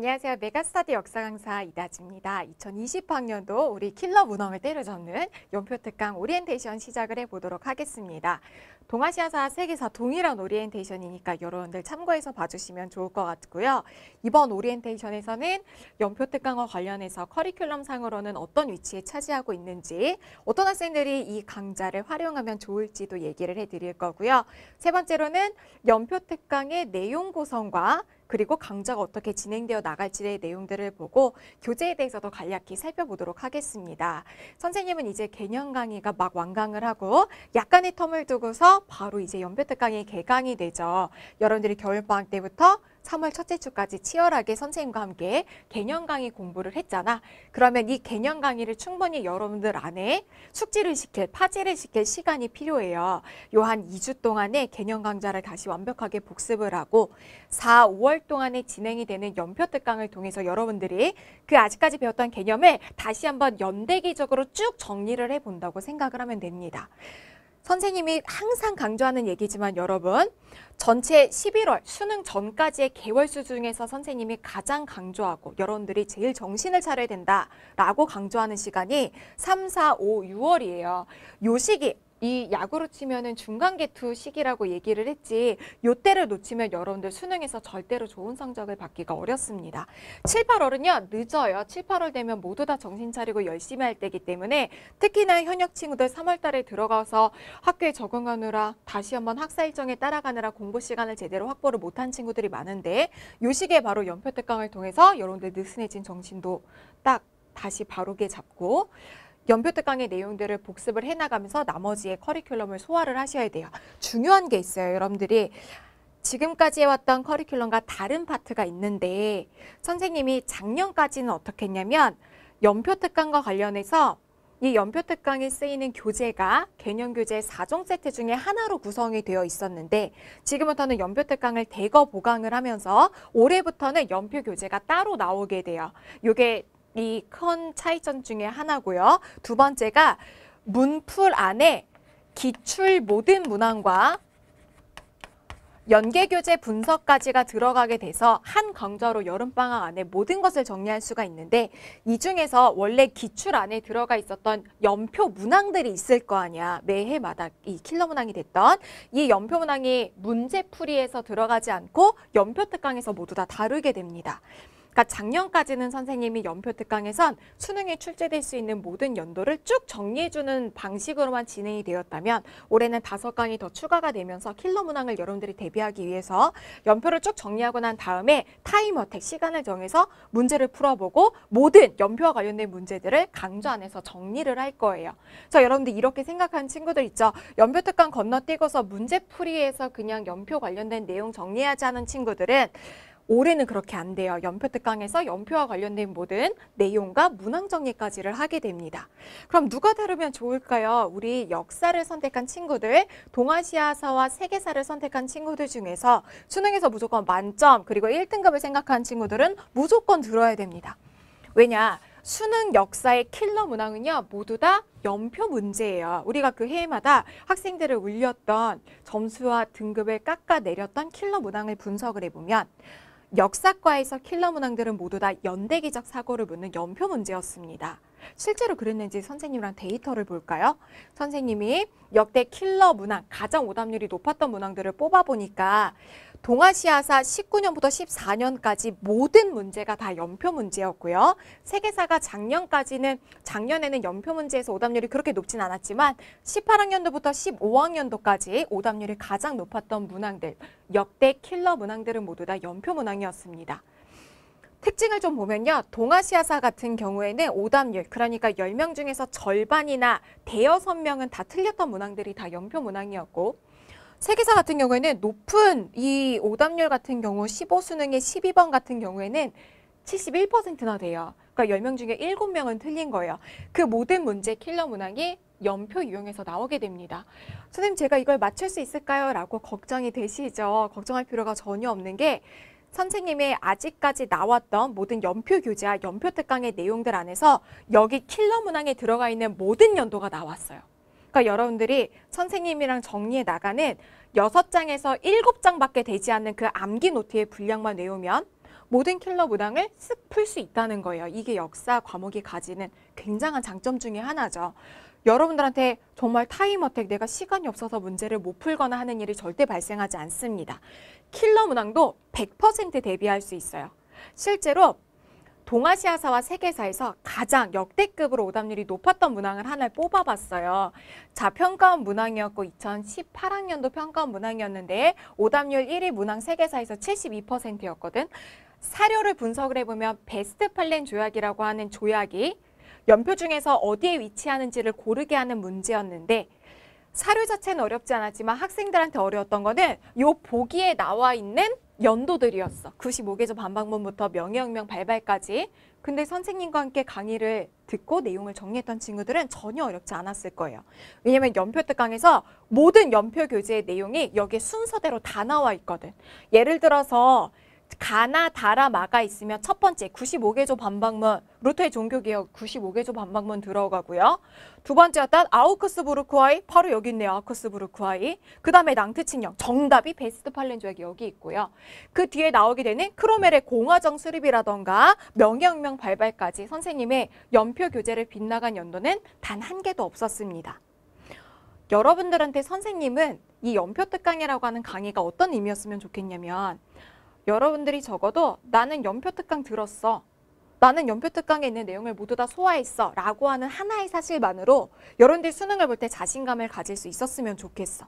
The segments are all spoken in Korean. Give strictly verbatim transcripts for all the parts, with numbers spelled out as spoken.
안녕하세요. 메가스터디 역사 강사 이다지입니다. 이천이십 학년도 우리 킬러 문헌을 때려잡는 연표특강 오리엔테이션 시작을 해보도록 하겠습니다. 동아시아사 세계사 동일한 오리엔테이션이니까 여러분들 참고해서 봐주시면 좋을 것 같고요. 이번 오리엔테이션에서는 연표특강과 관련해서 커리큘럼상으로는 어떤 위치에 차지하고 있는지, 어떤 학생들이 이 강좌를 활용하면 좋을지도 얘기를 해드릴 거고요. 세 번째로는 연표특강의 내용 구성과 그리고 강좌가 어떻게 진행되어 나갈지의 내용들을 보고 교재에 대해서도 간략히 살펴보도록 하겠습니다. 선생님은 이제 개년 강의가 막 완강을 하고 약간의 텀을 두고서 바로 이제 연표특강의 개강이 되죠. 여러분들이 겨울방학 때부터 삼월 첫째 주까지 치열하게 선생님과 함께 개념 강의 공부를 했잖아. 그러면 이 개념 강의를 충분히 여러분들 안에 숙지를 시킬, 파지를 시킬 시간이 필요해요. 요 한 이 주 동안에 개념 강좌를 다시 완벽하게 복습을 하고 사, 오월 동안에 진행이 되는 연표특강을 통해서 여러분들이 그 아직까지 배웠던 개념을 다시 한번 연대기적으로 쭉 정리를 해본다고 생각을 하면 됩니다. 선생님이 항상 강조하는 얘기지만 여러분, 전체 십일월 수능 전까지의 개월수 중에서 선생님이 가장 강조하고 여러분들이 제일 정신을 차려야 된다라고 강조하는 시간이 삼, 사, 오, 유월이에요. 요 시기, 이 야구로 치면은 중간계투 시기라고 얘기를 했지, 요때를 놓치면 여러분들 수능에서 절대로 좋은 성적을 받기가 어렵습니다. 칠, 팔월은요 늦어요. 칠, 팔월 되면 모두 다 정신 차리고 열심히 할 때이기 때문에 특히나 현역 친구들 삼월 달에 들어가서 학교에 적응하느라 다시 한번 학사 일정에 따라가느라 공부 시간을 제대로 확보를 못한 친구들이 많은데, 요 시기에 바로 연표특강을 통해서 여러분들 느슨해진 정신도 딱 다시 바로게 잡고 연표특강의 내용들을 복습을 해나가면서 나머지의 커리큘럼을 소화를 하셔야 돼요. 중요한 게 있어요. 여러분들이 지금까지 해왔던 커리큘럼과 다른 파트가 있는데, 선생님이 작년까지는 어떻게 했냐면 연표특강과 관련해서 이 연표특강에 쓰이는 교재가 개념교재 사 종 세트 중에 하나로 구성이 되어 있었는데, 지금부터는 연표특강을 대거 보강을 하면서 올해부터는 연표교재가 따로 나오게 돼요. 이게 이 큰 차이점 중에 하나고요. 두 번째가 문풀 안에 기출 모든 문항과 연계교재 분석까지가 들어가게 돼서 한 강좌로 여름방학 안에 모든 것을 정리할 수가 있는데, 이 중에서 원래 기출 안에 들어가 있었던 연표 문항들이 있을 거 아니야. 매해마다 이 킬러 문항이 됐던 이 연표 문항이 문제풀이에서 들어가지 않고 연표특강에서 모두 다 다루게 됩니다. 그러니까 작년까지는 선생님이 연표특강에선 수능에 출제될 수 있는 모든 연도를 쭉 정리해주는 방식으로만 진행이 되었다면, 올해는 다섯 강이 더 추가가 되면서 킬러 문항을 여러분들이 대비하기 위해서 연표를 쭉 정리하고 난 다음에 타임어택 시간을 정해서 문제를 풀어보고 모든 연표와 관련된 문제들을 강좌 안에서 정리를 할 거예요. 자, 여러분들 이렇게 생각하는 친구들 있죠. 연표특강 건너뛰고서 문제풀이에서 그냥 연표 관련된 내용 정리하지 않은 친구들은 올해는 그렇게 안 돼요. 연표특강에서 연표와 관련된 모든 내용과 문항 정리까지를 하게 됩니다. 그럼 누가 다루면 좋을까요? 우리 역사를 선택한 친구들, 동아시아사와 세계사를 선택한 친구들 중에서 수능에서 무조건 만점, 그리고 일 등급을 생각한 친구들은 무조건 들어야 됩니다. 왜냐? 수능 역사의 킬러 문항은요, 모두 다 연표 문제예요. 우리가 그 해마다 학생들을 울렸던 점수와 등급을 깎아내렸던 킬러 문항을 분석을 해보면, 역사과에서 킬러 문항들은 모두 다 연대기적 사고를 묻는 연표 문제였습니다. 실제로 그랬는지 선생님이랑 데이터를 볼까요? 선생님이 역대 킬러 문항, 가장 오답률이 높았던 문항들을 뽑아보니까 동아시아사 십구 년부터 십사 년까지 모든 문제가 다 연표 문제였고요. 세계사가 작년까지는, 작년에는 연표 문제에서 오답률이 그렇게 높진 않았지만 십팔 학년도부터 십오 학년도까지 오답률이 가장 높았던 문항들, 역대 킬러 문항들은 모두 다 연표 문항이었습니다. 특징을 좀 보면요. 동아시아사 같은 경우에는 오답률, 그러니까 열 명 중에서 절반이나 대여섯 명은 다 틀렸던 문항들이 다 연표 문항이었고, 세계사 같은 경우에는 높은 이 오답률 같은 경우 십오 수능의 십이 번 같은 경우에는 칠십일 퍼센트나 돼요. 그러니까 열 명 중에 일곱 명은 틀린 거예요. 그 모든 문제 킬러 문항이 연표 유형에서 나오게 됩니다. 선생님, 제가 이걸 맞출 수 있을까요? 라고 걱정이 되시죠. 걱정할 필요가 전혀 없는 게, 선생님의 아직까지 나왔던 모든 연표 교재와 연표특강의 내용들 안에서 여기 킬러 문항에 들어가 있는 모든 연도가 나왔어요. 그러니까 여러분들이 선생님이랑 정리해 나가는 여섯 장에서 일곱 장밖에 되지 않는 그 암기 노트의 분량만 외우면 모든 킬러 무당을 쓱 풀 수 있다는 거예요. 이게 역사 과목이 가지는 굉장한 장점 중에 하나죠. 여러분들한테 정말 타임 어택, 내가 시간이 없어서 문제를 못 풀거나 하는 일이 절대 발생하지 않습니다. 킬러 무당도 백 퍼센트 대비할 수 있어요. 실제로 동아시아사와 세계사에서 가장 역대급으로 오답률이 높았던 문항을 하나 뽑아봤어요. 자, 평가원 문항이었고 이천십팔 학년도 평가원 문항이었는데 오답률 일 위 문항 세계사에서 칠십이 퍼센트였거든. 사료를 분석을 해보면 베스트팔렌 조약이라고 하는 조약이 연표 중에서 어디에 위치하는지를 고르게 하는 문제였는데, 사료 자체는 어렵지 않았지만 학생들한테 어려웠던 거는 요 보기에 나와 있는 연도들이었어. 구십오 개조 반박문부터 명예혁명 발발까지. 근데 선생님과 함께 강의를 듣고 내용을 정리했던 친구들은 전혀 어렵지 않았을 거예요. 왜냐면 연표 특강에서 모든 연표 교재의 내용이 여기에 순서대로 다 나와 있거든. 예를 들어서 가나, 다라, 마가 있으면 첫 번째 구십오 개조 반박문, 루터의 종교개혁 구십오 개조 반박문 들어가고요. 두 번째였던 아우크스부르크와의, 바로 여기 있네요. 아우크스부르크와의. 그 다음에 낭트칙령, 정답이 베스트팔렌 조약이 여기 있고요. 그 뒤에 나오게 되는 크로멜의 공화정 수립이라던가 명예혁명 발발까지 선생님의 연표 교재를 빗나간 연도는 단 한 개도 없었습니다. 여러분들한테 선생님은 이 연표 특강이라고 하는 강의가 어떤 의미였으면 좋겠냐면, 여러분들이 적어도 나는 연표 특강 들었어, 나는 연표 특강에 있는 내용을 모두 다 소화했어 라고 하는 하나의 사실만으로 여러분들이 수능을 볼 때 자신감을 가질 수 있었으면 좋겠어.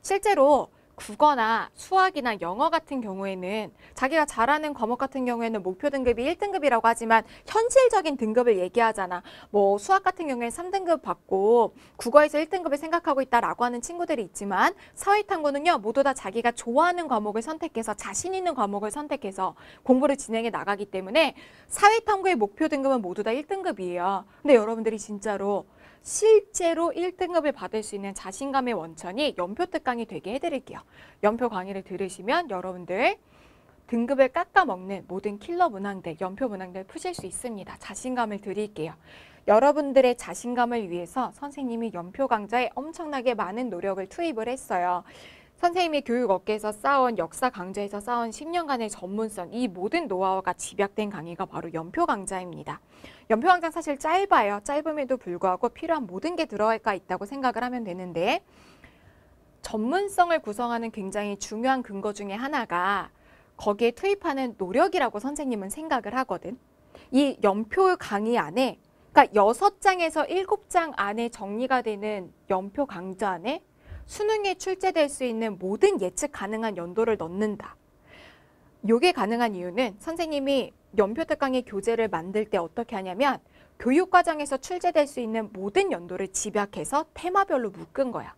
실제로 국어나 수학이나 영어 같은 경우에는 자기가 잘하는 과목 같은 경우에는 목표 등급이 일 등급이라고 하지만 현실적인 등급을 얘기하잖아. 뭐 수학 같은 경우에 삼 등급 받고 국어에서 일 등급을 생각하고 있다라고 하는 친구들이 있지만, 사회탐구는요 모두 다 자기가 좋아하는 과목을 선택해서 자신 있는 과목을 선택해서 공부를 진행해 나가기 때문에 사회탐구의 목표 등급은 모두 다 일 등급이에요. 근데 여러분들이 진짜로 실제로 일 등급을 받을 수 있는 자신감의 원천이 연표 특강이 되게 해드릴게요. 연표 강의를 들으시면 여러분들 등급을 깎아먹는 모든 킬러 문항들, 연표 문항들 푸실 수 있습니다. 자신감을 드릴게요. 여러분들의 자신감을 위해서 선생님이 연표 강좌에 엄청나게 많은 노력을 투입을 했어요. 선생님이 교육 업계에서 쌓아온, 역사 강좌에서 쌓아온 십 년간의 전문성, 이 모든 노하우가 집약된 강의가 바로 연표 강좌입니다. 연표 강좌 사실 짧아요. 짧음에도 불구하고 필요한 모든 게 들어가 있다고 생각을 하면 되는데, 전문성을 구성하는 굉장히 중요한 근거 중에 하나가 거기에 투입하는 노력이라고 선생님은 생각을 하거든. 이 연표 강의 안에, 그러니까 여섯 장에서 일곱 장 안에 정리가 되는 연표 강좌 안에 수능에 출제될 수 있는 모든 예측 가능한 연도를 넣는다. 이게 가능한 이유는 선생님이 연표 특강의 교재를 만들 때 어떻게 하냐면 교육과정에서 출제될 수 있는 모든 연도를 집약해서 테마별로 묶은 거야.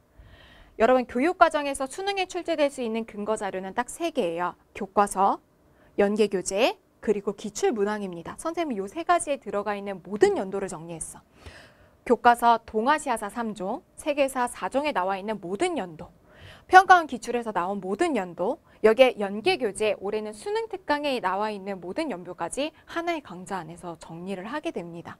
여러분, 교육과정에서 수능에 출제될 수 있는 근거자료는 딱 세 개예요. 교과서, 연계교재, 그리고 기출문항입니다. 선생님이 이 세 가지에 들어가 있는 모든 연도를 정리했어. 교과서 동아시아사 삼 종, 세계사 사 종에 나와 있는 모든 연도, 평가원 기출에서 나온 모든 연도, 여기에 연계교재, 올해는 수능 특강에 나와 있는 모든 연도까지 하나의 강좌 안에서 정리를 하게 됩니다.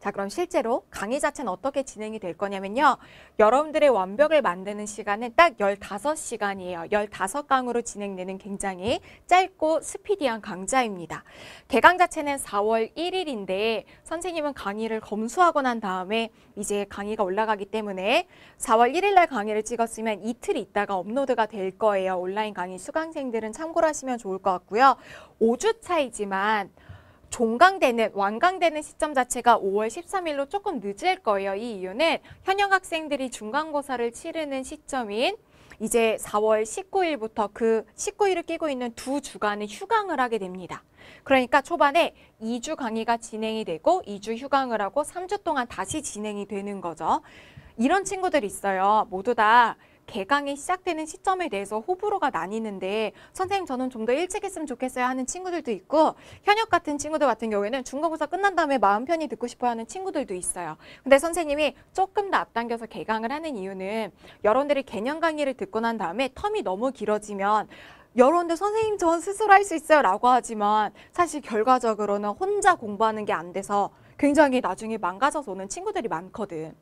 자, 그럼 실제로 강의 자체는 어떻게 진행이 될 거냐면요, 여러분들의 완벽을 만드는 시간은 딱 열다섯 시간이에요. 열다섯 강으로 진행되는 굉장히 짧고 스피디한 강좌입니다. 개강 자체는 사월 일 일인데 선생님은 강의를 검수하고 난 다음에 이제 강의가 올라가기 때문에 사월 일 일 날 강의를 찍었으면 이틀 있다가 업로드가 될 거예요. 온라인 강의 수강생들은 참고를 하시면 좋을 것 같고요. 오 주 차이지만 종강되는, 완강되는 시점 자체가 오월 십삼 일로 조금 늦을 거예요. 이 이유는 현역 학생들이 중간고사를 치르는 시점인 이제 사월 십구 일부터 그 십구 일을 끼고 있는 두 주간을 휴강을 하게 됩니다. 그러니까 초반에 이 주 강의가 진행이 되고 이 주 휴강을 하고 삼 주 동안 다시 진행이 되는 거죠. 이런 친구들이 있어요. 모두 다 개강이 시작되는 시점에 대해서 호불호가 나뉘는데, 선생님 저는 좀 더 일찍 했으면 좋겠어요 하는 친구들도 있고, 현역 같은 친구들 같은 경우에는 중간고사 끝난 다음에 마음 편히 듣고 싶어 하는 친구들도 있어요. 근데 선생님이 조금 더 앞당겨서 개강을 하는 이유는 여러분들이 개념 강의를 듣고 난 다음에 텀이 너무 길어지면 여러분들 선생님 전 스스로 할 수 있어요 라고 하지만 사실 결과적으로는 혼자 공부하는 게 안 돼서 굉장히 나중에 망가져서 오는 친구들이 많거든.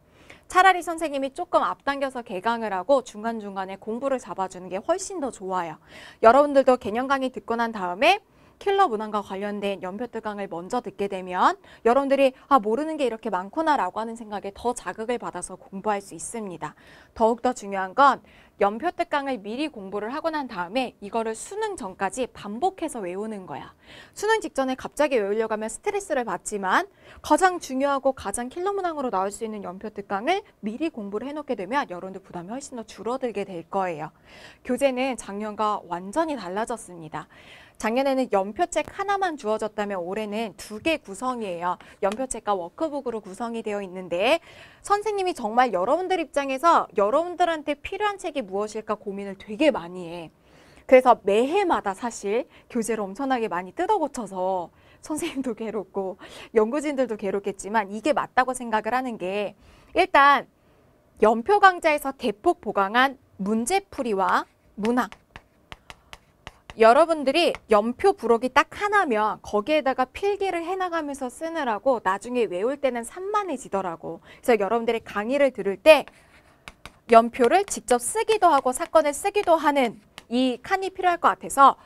차라리 선생님이 조금 앞당겨서 개강을 하고 중간중간에 공부를 잡아주는 게 훨씬 더 좋아요. 여러분들도 개념 강의 듣고 난 다음에 킬러 문항과 관련된 연표 강을 먼저 듣게 되면 여러분들이 아 모르는 게 이렇게 많구나 라고 하는 생각에 더 자극을 받아서 공부할 수 있습니다. 더욱더 중요한 건 연표 강을 미리 공부를 하고 난 다음에 이거를 수능 전까지 반복해서 외우는 거야. 수능 직전에 갑자기 외우려고 하면 스트레스를 받지만 가장 중요하고 가장 킬러 문항으로 나올 수 있는 연표 강을 미리 공부를 해놓게 되면 여러분들 부담이 훨씬 더 줄어들게 될 거예요. 교재는 작년과 완전히 달라졌습니다. 작년에는 연표책 하나만 주어졌다면 올해는 두 개 구성이에요. 연표책과 워크북으로 구성이 되어 있는데 선생님이 정말 여러분들 입장에서 여러분들한테 필요한 책이 무엇일까 고민을 되게 많이 해. 그래서 매해마다 사실 교재를 엄청나게 많이 뜯어 고쳐서 선생님도 괴롭고 연구진들도 괴롭겠지만 이게 맞다고 생각을 하는 게 일단 연표 강좌에서 대폭 보강한 문제풀이와 문항. 여러분들이 연표 부록이 딱 하나면 거기에다가 필기를 해나가면서 쓰느라고 나중에 외울 때는 산만해지더라고. 그래서 여러분들이 강의를 들을 때 연표를 직접 쓰기도 하고 사건을 쓰기도 하는 이 칸이 필요할 것 같아서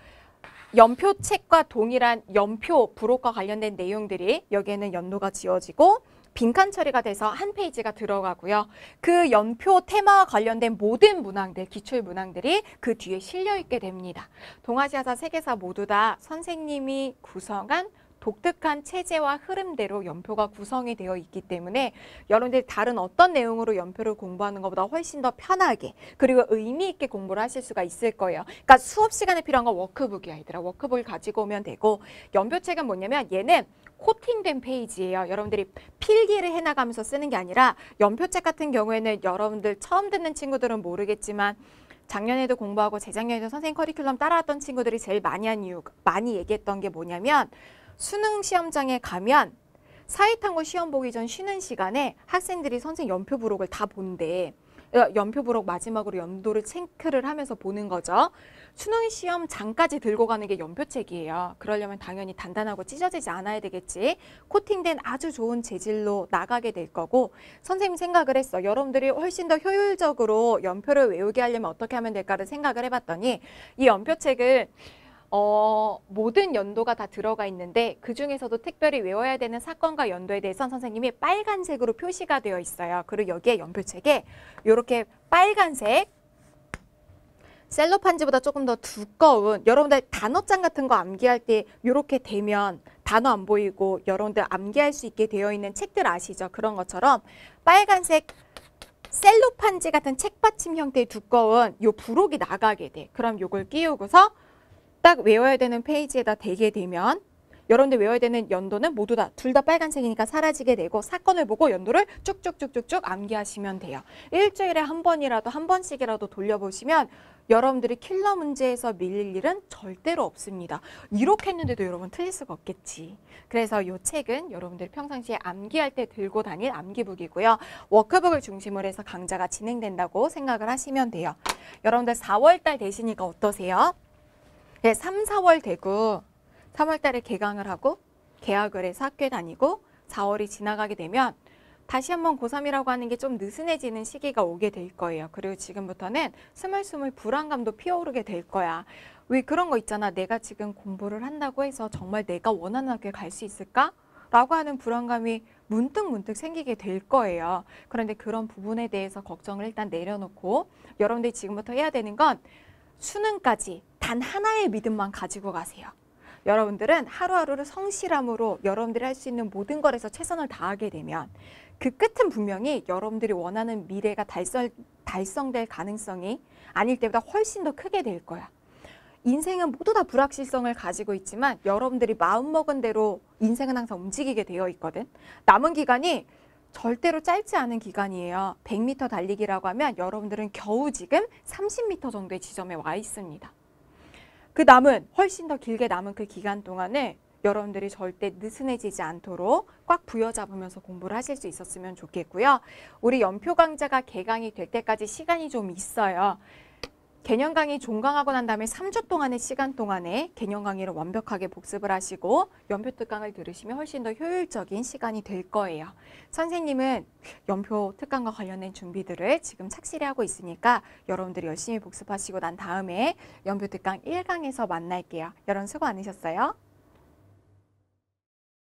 연표책과 동일한 연표 부록과 관련된 내용들이 여기에는 연도가 지어지고 빈칸 처리가 돼서 한 페이지가 들어가고요. 그 연표 테마와 관련된 모든 문항들, 기출 문항들이 그 뒤에 실려있게 됩니다. 동아시아사 세계사 모두 다 선생님이 구성한 독특한 체제와 흐름대로 연표가 구성이 되어 있기 때문에 여러분들이 다른 어떤 내용으로 연표를 공부하는 것보다 훨씬 더 편하게 그리고 의미 있게 공부를 하실 수가 있을 거예요. 그러니까 수업 시간에 필요한 건 워크북이야, 얘들아. 워크북을 가지고 오면 되고 연표책은 뭐냐면 얘는 코팅된 페이지예요. 여러분들이 필기를 해나가면서 쓰는 게 아니라 연표책 같은 경우에는 여러분들 처음 듣는 친구들은 모르겠지만 작년에도 공부하고 재작년에도 선생님 커리큘럼 따라왔던 친구들이 제일 많이 한 이유, 많이 얘기했던 게 뭐냐면 수능 시험장에 가면 사회탐구 시험 보기 전 쉬는 시간에 학생들이 선생님 연표 부록을 다 본대. 연표 부록 마지막으로 연도를 체크를 하면서 보는 거죠. 수능 시험장까지 들고 가는 게 연표책이에요. 그러려면 당연히 단단하고 찢어지지 않아야 되겠지. 코팅된 아주 좋은 재질로 나가게 될 거고 선생님 생각을 했어. 여러분들이 훨씬 더 효율적으로 연표를 외우게 하려면 어떻게 하면 될까를 생각을 해봤더니 이 연표책을 어, 모든 연도가 다 들어가 있는데 그중에서도 특별히 외워야 되는 사건과 연도에 대해서는 선생님이 빨간색으로 표시가 되어 있어요. 그리고 여기에 연표책에 이렇게 빨간색 셀로판지보다 조금 더 두꺼운 여러분들 단어장 같은 거 암기할 때 이렇게 되면 단어 안 보이고 여러분들 암기할 수 있게 되어 있는 책들 아시죠? 그런 것처럼 빨간색 셀로판지 같은 책받침 형태의 두꺼운 요 부록이 나가게 돼. 그럼 요걸 끼우고서 딱 외워야 되는 페이지에다 대게 되면 여러분들 외워야 되는 연도는 모두 다 둘 다 빨간색이니까 사라지게 되고 사건을 보고 연도를 쭉쭉쭉쭉쭉 암기하시면 돼요. 일주일에 한 번이라도 한 번씩이라도 돌려보시면 여러분들이 킬러 문제에서 밀릴 일은 절대로 없습니다. 이렇게 했는데도 여러분 틀릴 수가 없겠지. 그래서 이 책은 여러분들이 평상시에 암기할 때 들고 다닐 암기북이고요. 워크북을 중심으로 해서 강좌가 진행된다고 생각을 하시면 돼요. 여러분들 사월 달 되시니까 어떠세요? 네, 삼, 사월 되고 삼월 달에 개강을 하고 개학을 해서 학교에 다니고 사월이 지나가게 되면 다시 한번 고삼이라고 하는 게 좀 느슨해지는 시기가 오게 될 거예요. 그리고 지금부터는 스물스물 불안감도 피어오르게 될 거야. 왜 그런 거 있잖아. 내가 지금 공부를 한다고 해서 정말 내가 원하는 학교에 갈 수 있을까? 라고 하는 불안감이 문득문득 생기게 될 거예요. 그런데 그런 부분에 대해서 걱정을 일단 내려놓고 여러분들이 지금부터 해야 되는 건 수능까지 단 하나의 믿음만 가지고 가세요. 여러분들은 하루하루를 성실함으로 여러분들이 할 수 있는 모든 것에서 최선을 다하게 되면 그 끝은 분명히 여러분들이 원하는 미래가 달성, 달성될 가능성이 아닐 때보다 훨씬 더 크게 될 거야. 인생은 모두 다 불확실성을 가지고 있지만 여러분들이 마음먹은 대로 인생은 항상 움직이게 되어 있거든. 남은 기간이 절대로 짧지 않은 기간이에요. 백 미터 달리기라고 하면 여러분들은 겨우 지금 삼십 미터 정도의 지점에 와 있습니다. 그 남은 훨씬 더 길게 남은 그 기간 동안에 여러분들이 절대 느슨해지지 않도록 꽉 부여잡으면서 공부를 하실 수 있었으면 좋겠고요. 우리 연표 강좌가 개강이 될 때까지 시간이 좀 있어요. 개념 강의 종강하고 난 다음에 삼 주 동안의 시간 동안에 개념 강의를 완벽하게 복습을 하시고 연표 특강을 들으시면 훨씬 더 효율적인 시간이 될 거예요. 선생님은 연표 특강과 관련된 준비들을 지금 착실히 하고 있으니까 여러분들이 열심히 복습하시고 난 다음에 연표 특강 일 강에서 만날게요. 여러분 수고 많으셨어요.